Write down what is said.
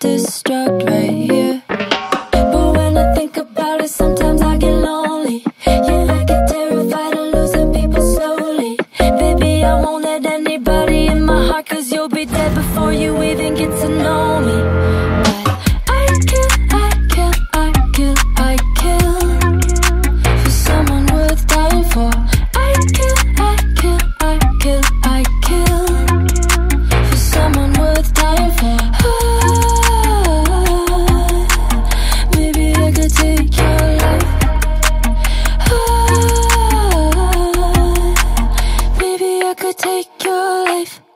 self-destruct right here. But when I think about it, sometimes I get lonely. Yeah, I get terrified of losing people slowly. Baby, I won't let anybody in my heart, 'cause you'll be dead before you even get to know me. Take your life.